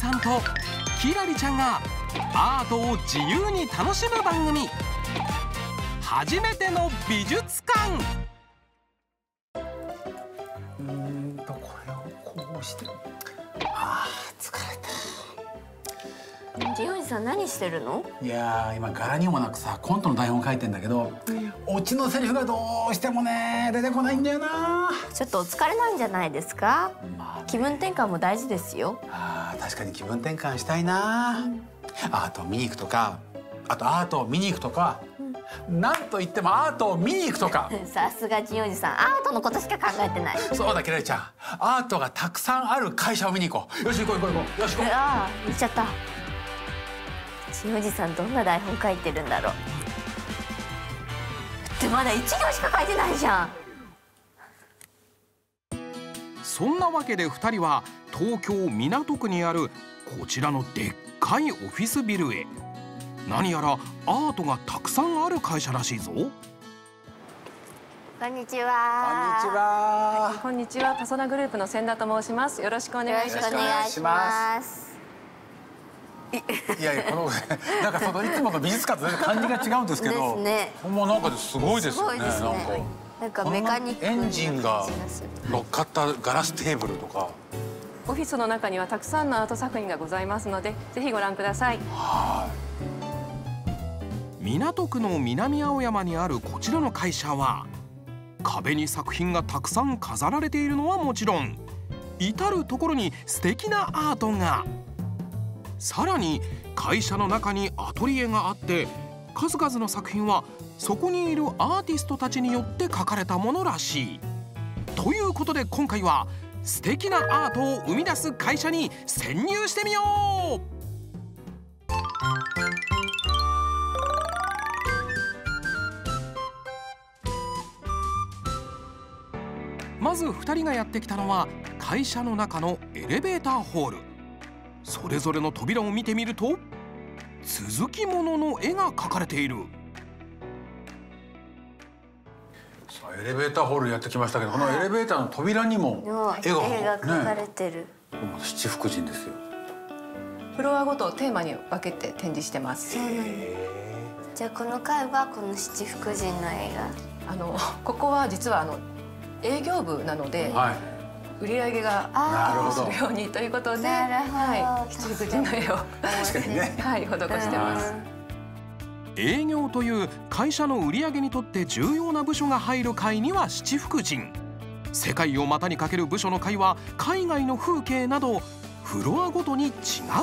さんと輝星ちゃんがアートを自由に楽しむ番組、初めての美術館。これをこうして、あー疲れた。ジオジさん何してるの？いやー今柄にもなくさ、コントの台本書いてんだけど、オチのセリフがどうしてもね出てこないんだよな。ちょっとお疲れなんじゃないですか？まあ、気分転換も大事ですよ。あー確かに気分転換したいな、アートを見に行くとか、あとアートを見に行くとか、なんといってもアートを見に行くとか。さすがジオジさん、アートのことしか考えてない。そうだ輝星ちゃん、アートがたくさんある会社を見に行こう。よし行こう行こう行こう、よし行こう。ああ行っちゃった。ジオジさんどんな台本書いてるんだろう。ってまだ1行しか書いてないじゃん。そんなわけで2人は東京港区にあるこちらのでっかいオフィスビルへ。何やらアートがたくさんある会社らしいぞ。こんにちは。こんにちは。パソナグループの千田と申します。よろしくお願いします。いやいや、このなんかそのいつもの美術館と感じが違うんですけど、もうなんかすごいですよね。なんかメカニックエンジンが乗っかったガラステーブルとか。オフィスの中にはたくさんのアート作品がございますので、ぜひご覧ください。はい。港区の南青山にあるこちらの会社は、壁に作品がたくさん飾られているのはもちろん、至る所に素敵なアートが。さらに会社の中にアトリエがあって、数々の作品はそこにいるアーティストたちによって描かれたものらしい。ということで今回は素敵なアートを生み出す会社に潜入してみよう。まず2人がやってきたのは会社の中のエレベーターホール。それぞれの扉を見てみると、続きものの絵が描かれている。さあエレベーターホールやってきましたけど、このエレベーターの扉にも絵が描かれてる。七福神ですよ。フロアごとテーマに分けて展示してます。じゃあこの回はこの七福神の絵が。ここは実は営業部なので、売り上げがアップするようにということで、七福神の絵を施してます。営業という会社の売り上げにとって重要な部署が入る会には七福神、世界を股にかける部署の会は海外の風景など、フロアごとに違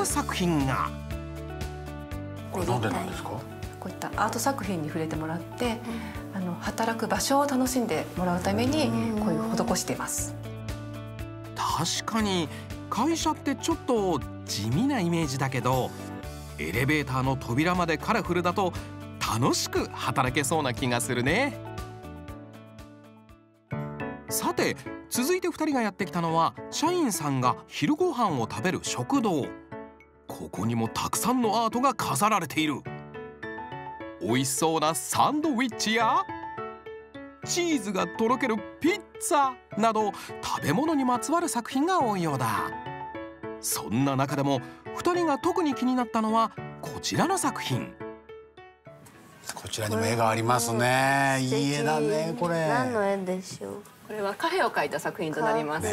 う作品が。これなんでなんですか？こういったアート作品に触れてもらって、働く場所を楽しんでもらうためにこういう施しています。確かに会社ってちょっと地味なイメージだけど、エレベーターの扉までカラフルだと楽しく働けそうな気がするね。さて続いて2人がやってきたのは社員さんが昼ご飯を食べる食堂。ここにもたくさんのアートが飾られている。美味しそうなサンドウィッチやチーズがとろけるピッツァなど、食べ物にまつわる作品が多いようだ。そんな中でも2人が特に気になったのはこちらの作品。こちらにも絵がありますね。いい絵だねこれ。何の絵でしょう？これはカフェを描いた作品となります。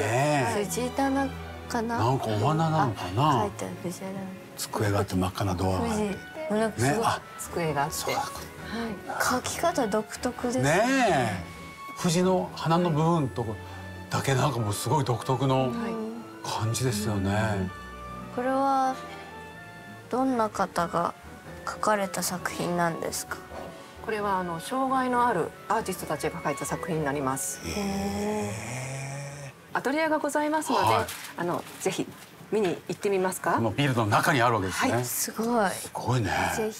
藤棚かな？なんかお花なのかな？描いた藤棚。机があって真っ赤なドアがあって。なんかすごい机があって、描き方独特ですね。藤の花の部分とだけなんかもうすごい独特の感じですよね。これはどんな方が描かれた作品なんですか？これは障害のあるアーティストたちが描いた作品になります。アトリエがございますので、ぜひ。見に行ってみますか。このビルドの中にあるわけですね。はい、すごい。すごいね。ぜひ。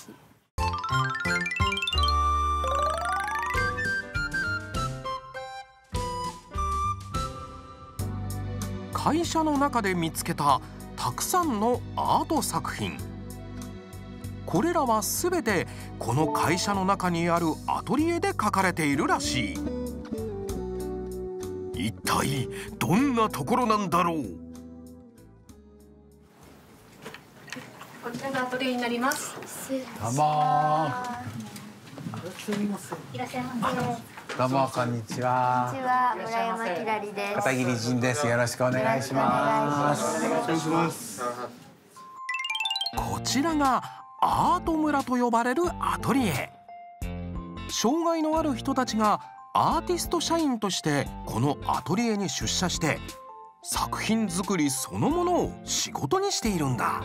会社の中で見つけたたくさんのアート作品。これらはすべてこの会社の中にあるアトリエで描かれているらしい。一体どんなところなんだろう。こちらがアトリエになります。いらっしゃいませ。どうもこんにちは。こんにちは、村山きらりです。片桐仁です。よろしくお願いします。よろしくお願いします。こちらがアート村と呼ばれるアトリエ。障害のある人たちがアーティスト社員としてこのアトリエに出社して作品作りそのものを仕事にしているんだ。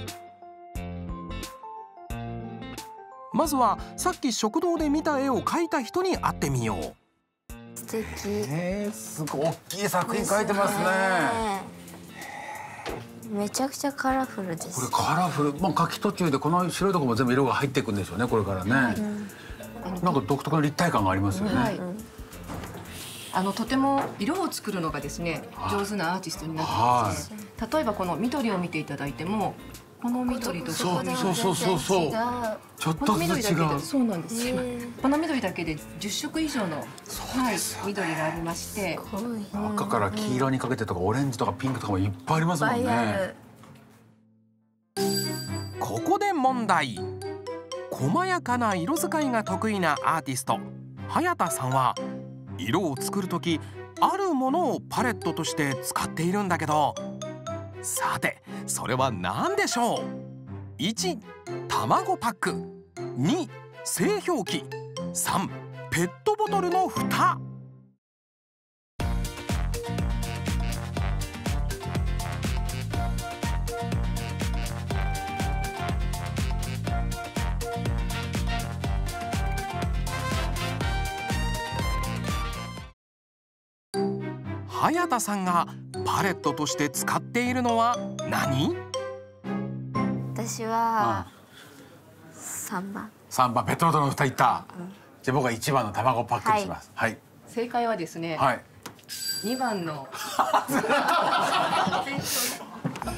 まずはさっき食堂で見た絵を描いた人に会ってみよう。素敵。すごい大きい作品描いてますね。めちゃくちゃカラフルです。これカラフル、まあ描き途中でこの白いとこも全部色が入っていくんでしょうね、これからね。なんか独特の立体感がありますよね。とても色を作るのがですね、上手なアーティストになってます。例えばこの緑を見ていただいても、この緑とこの緑ちょっとずつ違う。そうなんですよ。この緑だけで10色以上の緑がありまして、赤から黄色にかけてとかオレンジとかピンクとかもいっぱいありますもんね。ここで問題。細やかな色使いが得意なアーティスト早田さんは色を作るときあるものをパレットとして使っているんだけど、さてそれは何でしょう。1、卵パック。2、製氷機。3、ペットボトルの蓋。早田さんがパレットとして使っているのは何？私は3番ペットボトルの蓋いった。じゃあ僕は1番の卵パックにします。はい。正解はですね。はい。2番の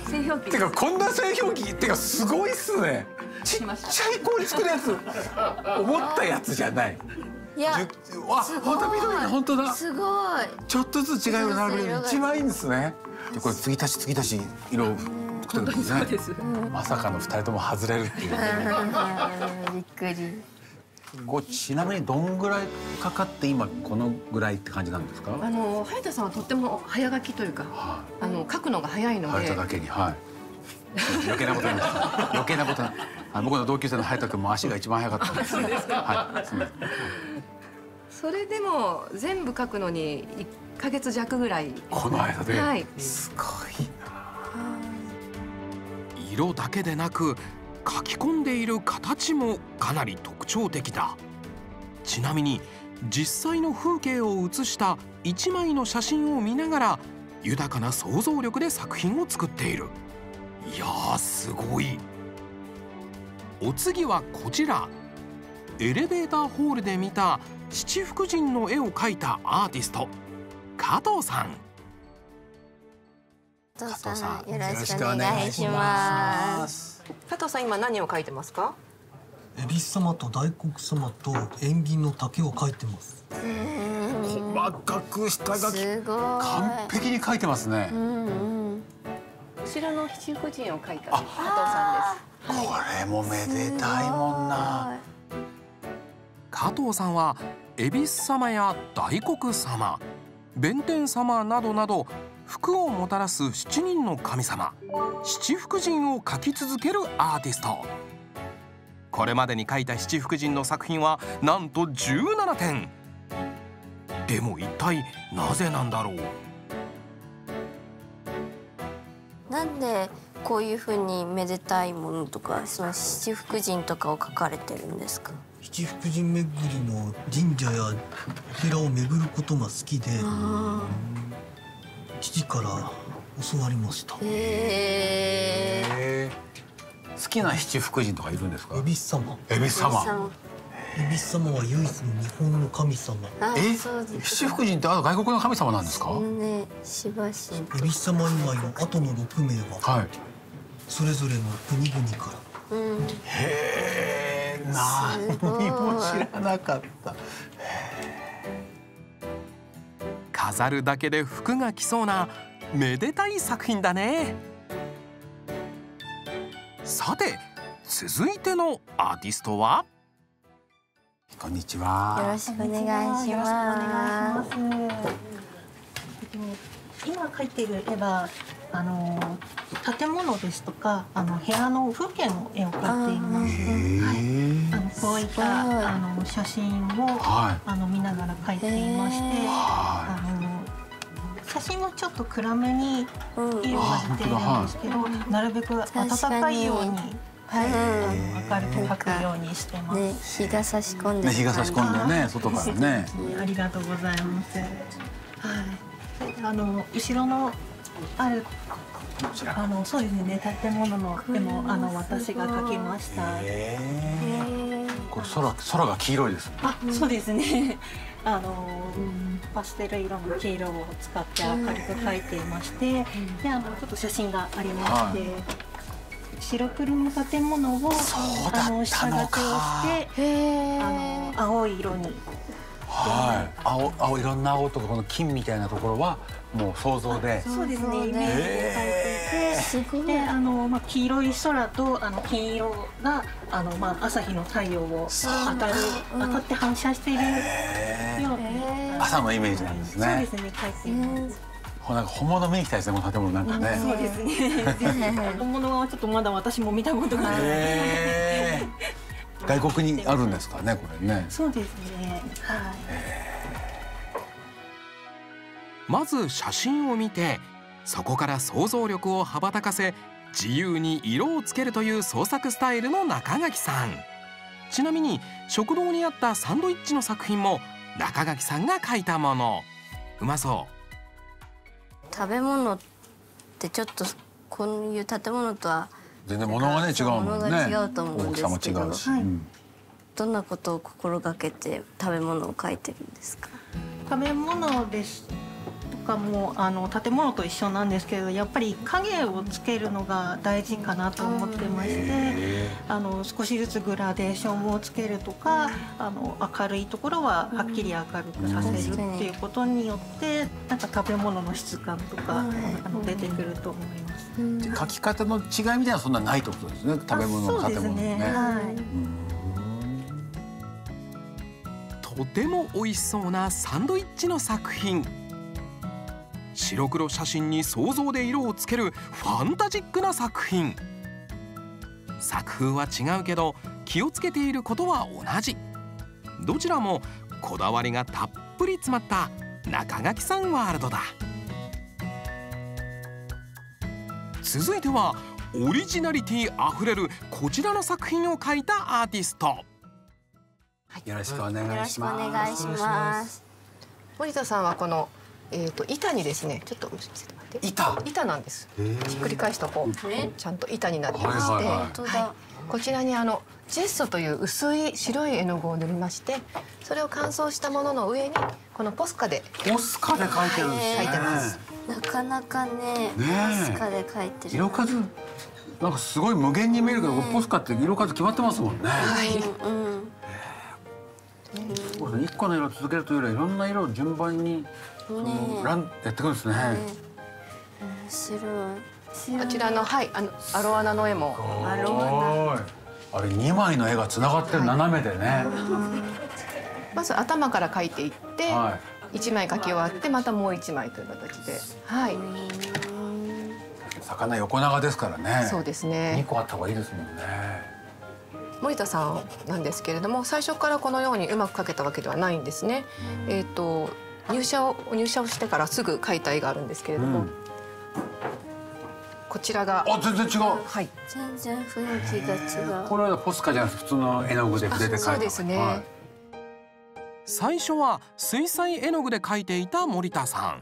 製氷機。てかこんな製氷機ってかすごいっすね。ちっちゃい氷作るやつ。思ったやつじゃない。いや、あ、本当緑だ、本当だ。すごい。ちょっとずつ違いを並べる一番いいんですね。これ継ぎ足し色を作ってるんですね。まさかの2人とも外れるっていう。びっくり。こうちなみにどんぐらいかかって今このぐらいって感じなんですか？早田さんはとっても早書きというか、書くのが早いので。早田だけに、はい。余計なことない。余計なことない。僕の同級生の早田君も足が一番早かったんです。はい。すみません。それでも全部書くのに1ヶ月弱ぐらい。この間で。はい。すごいな。色だけでなく書き込んでいる形もかなり特徴的だ。ちなみに実際の風景を写した1枚の写真を見ながら豊かな想像力で作品を作っている。いやーすごい。お次はこちら。エレベーターホールで見た七福神の絵を描いたアーティスト加藤さん。加藤さん、よろしくお願いします。加藤さん、今何を描いてますか？恵比寿様と大黒様と縁銀の竹を描いてます。細かく下書き、完璧に描いてますね。こちらの七福神を描いた加藤さんです。これもめでたいもんな。加藤さんは恵比寿様や大黒様、弁天様などなど福をもたらす7人の神様七福神を描き続けるアーティスト。これまでに描いた七福神の作品はなんと17点。でも一体なぜなんだろう。なんでこういうふうにめでたいものとかその七福神とかを描かれてるんですか？七福神巡りの神社やお寺を巡ることが好きで父から教わりました。好きな七福神とかいるんですか？恵比寿様は唯一の日本の神様。七福神ってあの外国の神様なんですか？ね、しばし恵比寿様以外の後の6名はそれぞれの国々から。へえ。何も知らなかった。飾るだけで福が来そうなめでたい作品だね。さて続いてのアーティストは。こんにちは。よろしくお願いします。今描いている絵は建物ですとか部屋の風景の絵を描いています。こういった写真を見ながら描いていまして、写真はちょっと暗めに色が出ているんですけど、なるべく暖かいように。明るく描くようにしてます。日が差し込んで、外からね。ありがとうございます。はい。後ろのあるそうですね、建物の絵も私が描きました。これ空が黄色いです。あ、そうですね。パステル色の黄色を使って明るく描いていまして、でちょっと写真がありまして。白黒の建物を下書きをして青い色に、青いろんな青とかこの金みたいなところはもう想像で、そうですね、イメージで描いていて、で黄色い空と金色が朝日の太陽を当たって反射しているような朝のイメージなんですね。そうですね、描いています。なんか本物見に行きたいですね、この建物なんかね。そうですね。本物はちょっとまだ私も見たことがない。外国にあるんですかね、これね。そうですね。はい。まず写真を見て、そこから想像力を羽ばたかせ、自由に色をつけるという創作スタイルの中垣さん。ちなみに食堂にあったサンドイッチの作品も中垣さんが描いたもの。うまそう。食べ物ってちょっとこういう建物とは全然物がね違うもんね。物が違うと思うんですけど、大きさも違うし。どんなことを心がけて食べ物を描いてるんですか？食べ物ですとかも建物と一緒なんですけど、やっぱり影をつけるのが大事かなと思ってまして、少しずつグラデーションをつけるとか、明るいところははっきり明るくさせるっていうことによって。なんか食べ物の質感とか出てくると思います。描き方の違いみたいなそんなないってことですね。食べ物の建物ね。とても美味しそうなサンドイッチの作品。白黒写真に想像で色をつけるファンタジックな作品。作風は違うけど気をつけていることは同じ。どちらもこだわりがたっぷり詰まった。中垣さんワールドだ。続いてはオリジナリティあふれるこちらの作品を描いたアーティスト、はい、よろしくお願いします。森田さんはこの、板にですね、ちょっと見せてもらって、板なんです。ひっくり返すとこうちゃんと板になってまして、こちらにジェッソという薄い白い絵の具を塗りまして、それを乾燥したものの上にこのポスカで描いてるんですね。描いてます。なかなかね、ポスカで描いてる。色数なんかすごい無限に見えるけど、ポスカって色数決まってますもんね。一個の色を続けるというよりはいろんな色を順番にやってくるんですね。面白い。こちらのアロアナの絵も。あれ2枚の絵がつながってる、斜めでね。まず頭から描いていって1枚描き終わって、またもう1枚という形で。魚横長ですからね。そうですね。2個あった方がいいですもんね。森田さんなんですけれども、最初からこのようにうまく描けたわけではないんですね。入社をしてからすぐ描いた絵があるんですけれども。こちらが、あ、全然違う。はい。全然雰囲気が違う。これはポスカじゃなくて普通の絵の具で筆で描いた。そうですね。はい、最初は水彩絵の具で描いていた森田さ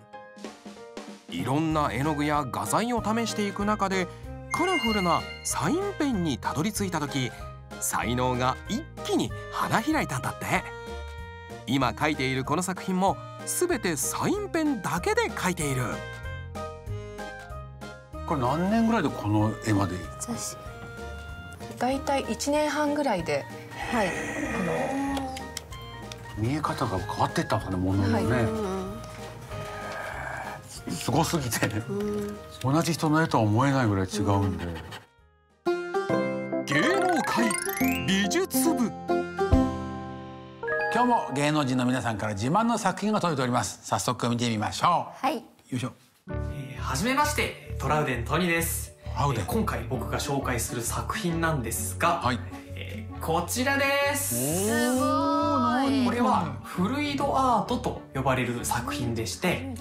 ん。いろんな絵の具や画材を試していく中で、カラフルなサインペンにたどり着いた時、才能が一気に花開いたんだって。今描いているこの作品も全てサインペンだけで描いている。これ何年ぐらいでこの絵まで？だいたい1年半ぐらいで、はい、見え方が変わっていったんですね、もののね。すごすぎて、同じ人の絵とは思えないぐらい違うんで。芸能今日も芸能人の皆さんから自慢の作品が届いております。早速見てみましょう。はい。よいしょ。はじめまして、トラウデン・トニです。今回僕が紹介する作品なんですが、はい、こちらです。すごい。これはフルイドアートと呼ばれる作品でして、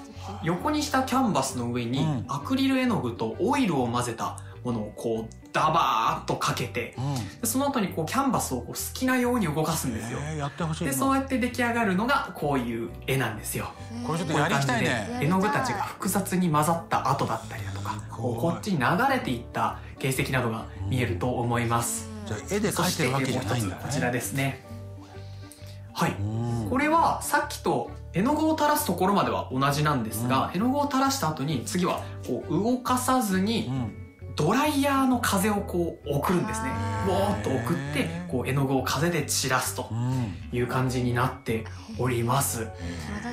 横にしたキャンバスの上にアクリル絵の具とオイルを混ぜたものをこうダバーっとかけて、うん、その後にこうキャンバスをこう好きなように動かすんですよ。やってほしい。でそうやって出来上がるのがこういう絵なんですよ。これちょっとやりたいね。絵の具たちが複雑に混ざった跡だったりだとか、こっちに流れていった形跡などが見えると思います。じゃあ絵で描いてるわけじゃないんだね。こちらですね。はい。これはさっきと絵の具を垂らすところまでは同じなんですが、絵の具を垂らした後に次はこう動かさずに、ドライヤーの風をこう送るんですね。ボーッと送ってこう絵の具を風で散らすという感じになっております。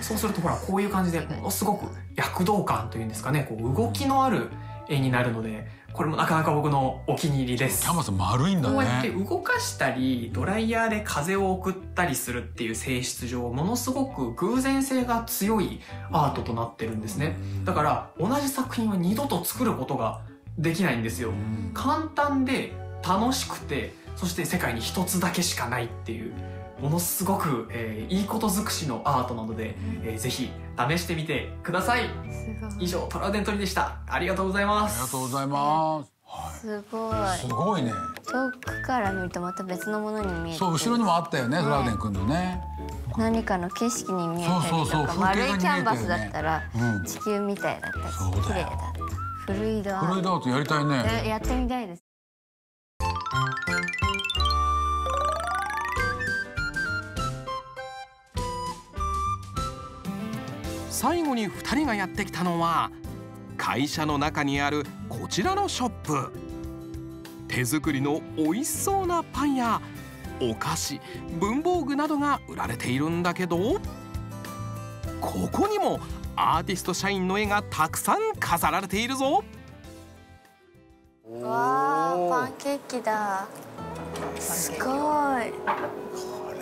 そうするとほらこういう感じでものすごく躍動感というんですかね、こう動きのある絵になるので、これもなかなか僕のお気に入りです。キャンバス丸いんだね。こうやって動かしたりドライヤーで風を送ったりするっていう性質上、ものすごく偶然性が強いアートとなってるんですね。だから同じ作品は二度と作ることができないんですよ。簡単で楽しくて、そして世界に一つだけしかないっていう、ものすごく、いいこと尽くしのアートなので、ぜひ試してみてください。以上、トラウデン・トニでした。ありがとうございます。ありがとうございます。すごい。すごいね。遠くから見るとまた別のものに見える。そう、後ろにもあったよね、トラウデン君のね。何かの景色に見えたりとか、丸いキャンバスだったら地球みたいだったし、綺麗だった。フルイドアートやりたいね。やってみたいです。最後に2人がやってきたのは会社の中にあるこちらのショップ。手作りの美味しそうなパンやお菓子、文房具などが売られているんだけど、ここにもアーティスト社員の絵がたくさん飾られているぞ。わあ、パンケーキだ。すごい。こ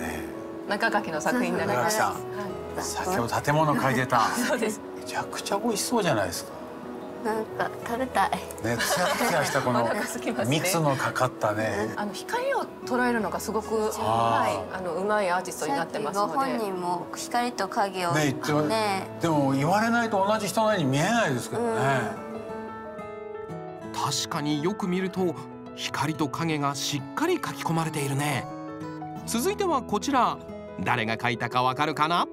れ。中垣の作品になりました。先ほど建物描いてた。そうです。めちゃくちゃ美味しそうじゃないですか。なんか食べたい。ね、ツヤツヤしたこの蜜のかかったね。光を捉えるのがすごく、はい、うまいアーティストになってますので。ご本人も光と影をね。でも言われないと同じ人のように見えないですけどね。確かによく見ると光と影がしっかり描き込まれているね。続いてはこちら、誰が描いたかわかるかな。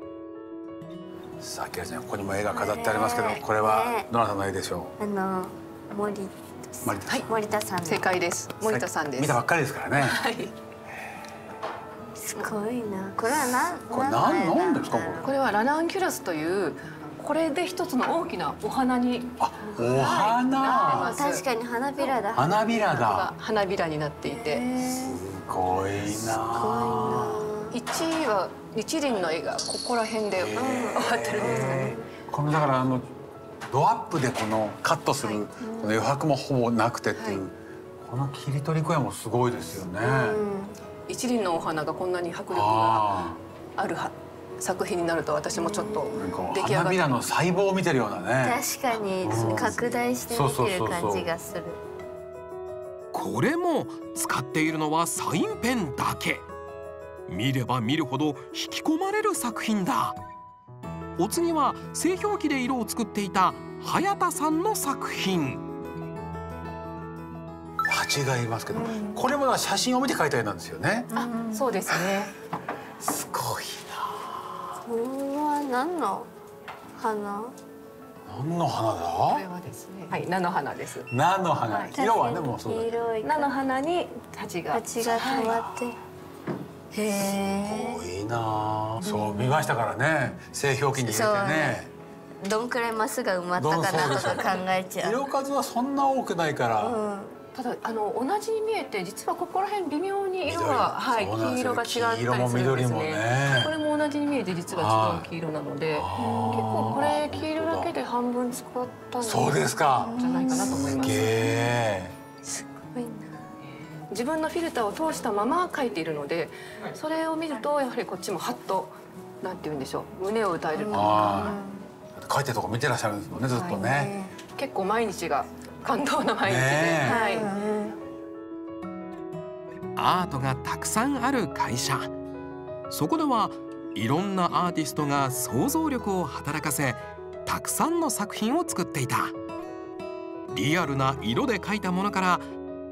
さあ、ここにも絵が飾ってありますけど、これはどなたの絵でしょう。森田さん。正解です。森田さんです。見たばっかりですからね。はい。すごいな。これはなんですか、これ。これはラナンキュラスという。これで一つの大きなお花に。あ、お花。確かに花びらだ。花びらだ。花びらになっていて。すごいな。1位は一輪の絵がここら辺で終わってるんですかね。このだからドアップでこのカットする、はい、この余白もほぼなくてっていう、はい、この切り取り小屋もすごいですよね。一輪のお花がこんなに迫力がある作品になると、私もちょっと出来上がって、花びらの細胞を見てるようなね。確かに拡大して見てる感じがする。これも使っているのはサインペンだけ。見れば見るほど引き込まれる作品だ。お次は製氷機で色を作っていた早田さんの作品。蜂がいますけど、これも写真を見て描いた絵なんですよね。あ、そうですね。すごいな。これは何の花？何の花だ？これはですね、はい、菜の花です。菜の花。色はね、もうそうだ。菜の花に蜂が止まって。すごいな。そう見ましたからね、製氷機に入れてね。どんくらいマスが埋まったかなとか考えちゃう。色数はそんな多くないから。ただ同じに見えて、実はここら辺微妙に色が、はい、黄色が違ったりするんですね。これも同じに見えて、実は違う黄色なので、結構これ黄色だけで半分使ったんじゃないかなと思います。すごいな。自分のフィルターを通したまま書いているので、それを見るとやはりこっちもハッとなんて言うんでしょう、胸を打たれるというか。書いてるとこ見てらっしゃるんですもんね、ずっとね。結構毎日が感動の毎日で、はい。アートがたくさんある会社。そこではいろんなアーティストが想像力を働かせ、たくさんの作品を作っていた。リアルな色で描いたものから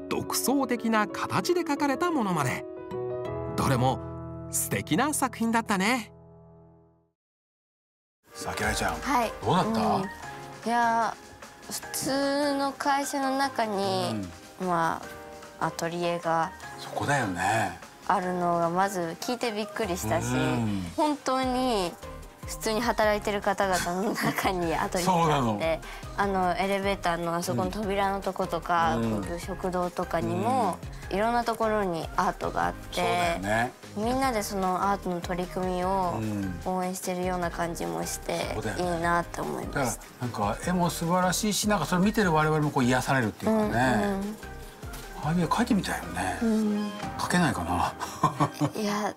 独創的な形で描かれたものまで、どれも素敵な作品だったね。さきらいちゃん、はい、どうだった？いや、普通の会社の中に、まあアトリエがそこだよね。あるのがまず聞いてびっくりしたし、本当に普通に働いてる方々の中にアトリエがあって、エレベーターのあそこの扉のとことか、食堂とかにもいろんなところにアートがあって、みんなでそのアートの取り組みを応援してるような感じもして、いいなって思いました。なんか絵も素晴らしいし、なんかそれ見てる我々もこう癒されるっていうかね。ああいう絵描いてみたいよね。描けないかな。いや。